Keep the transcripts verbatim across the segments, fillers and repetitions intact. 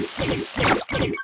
What are you saying?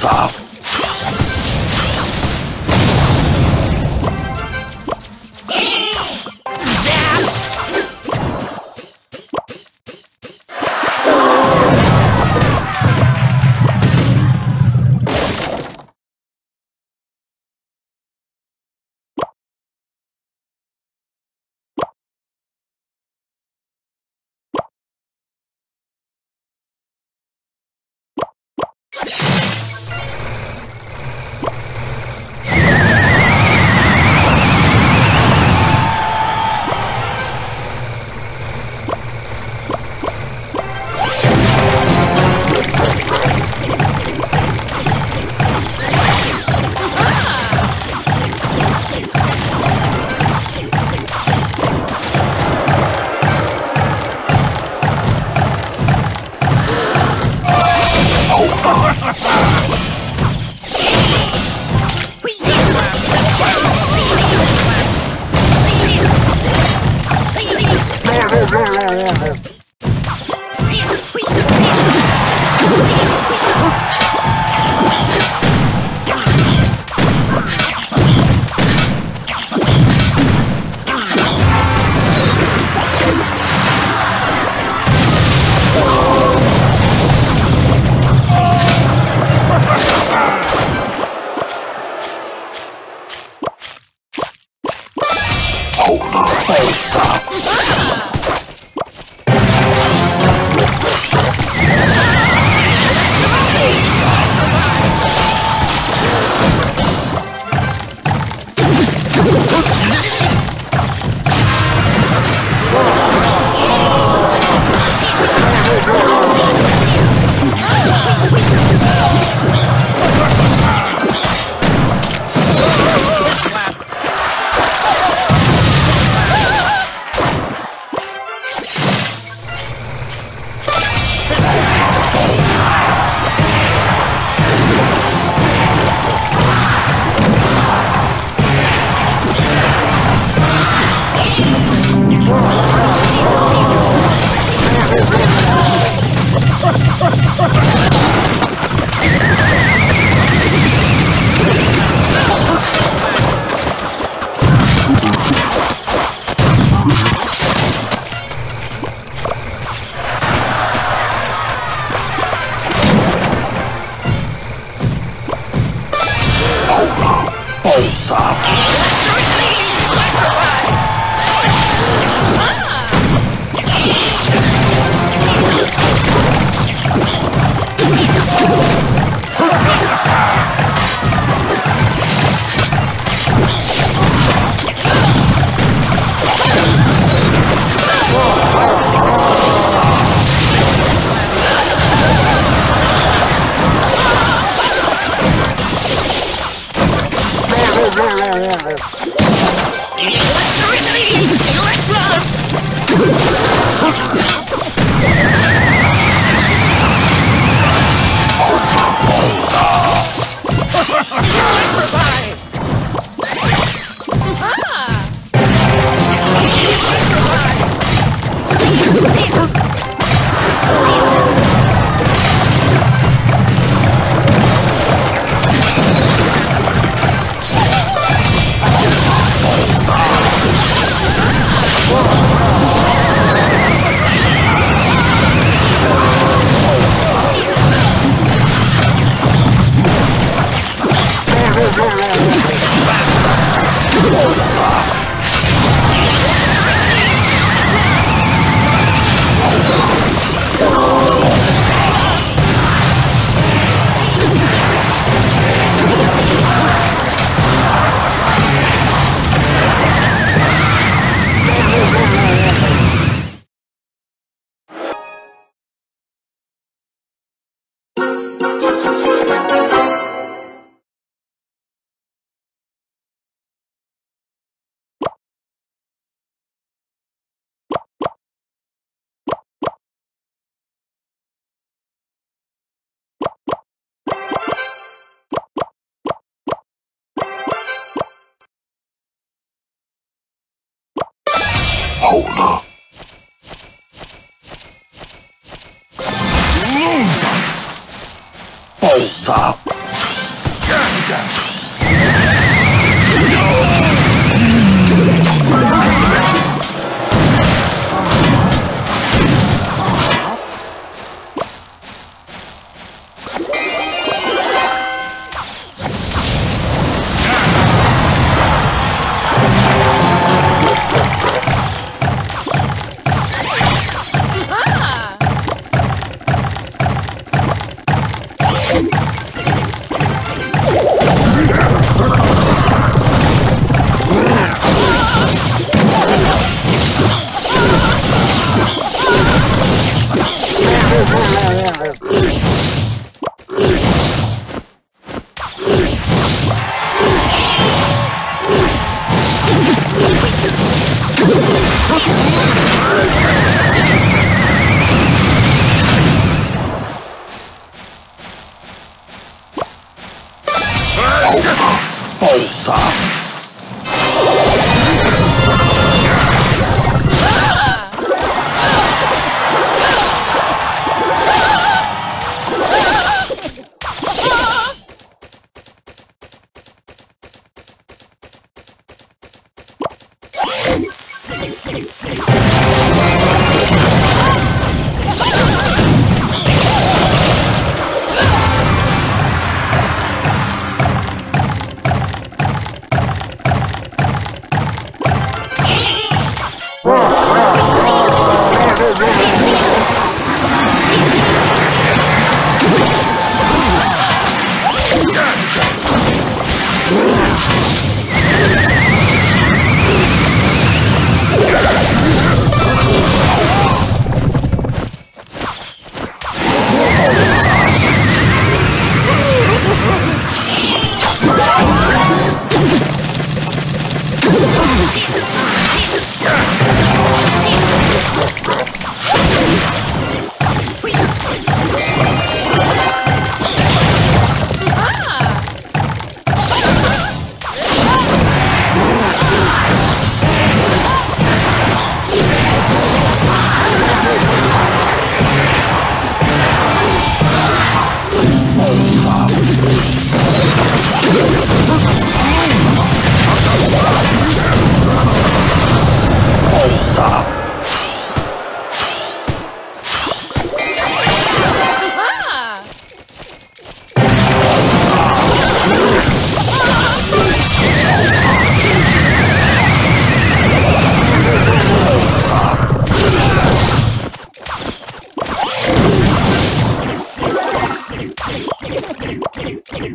Stop. Hold up. Hold up.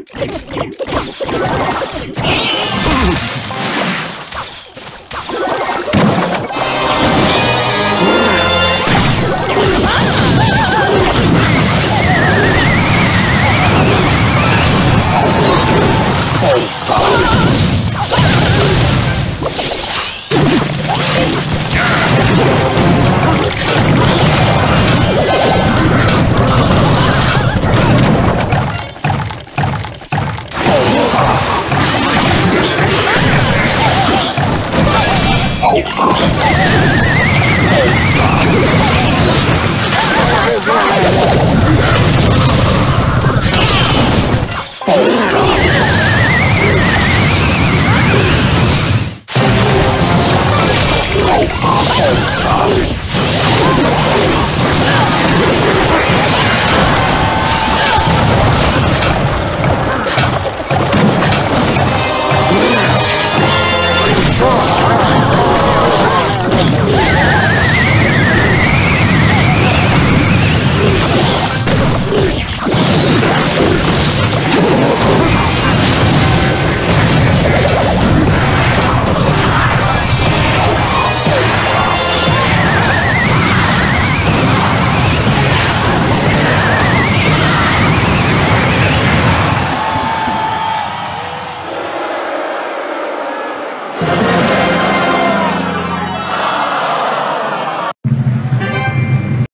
Hey,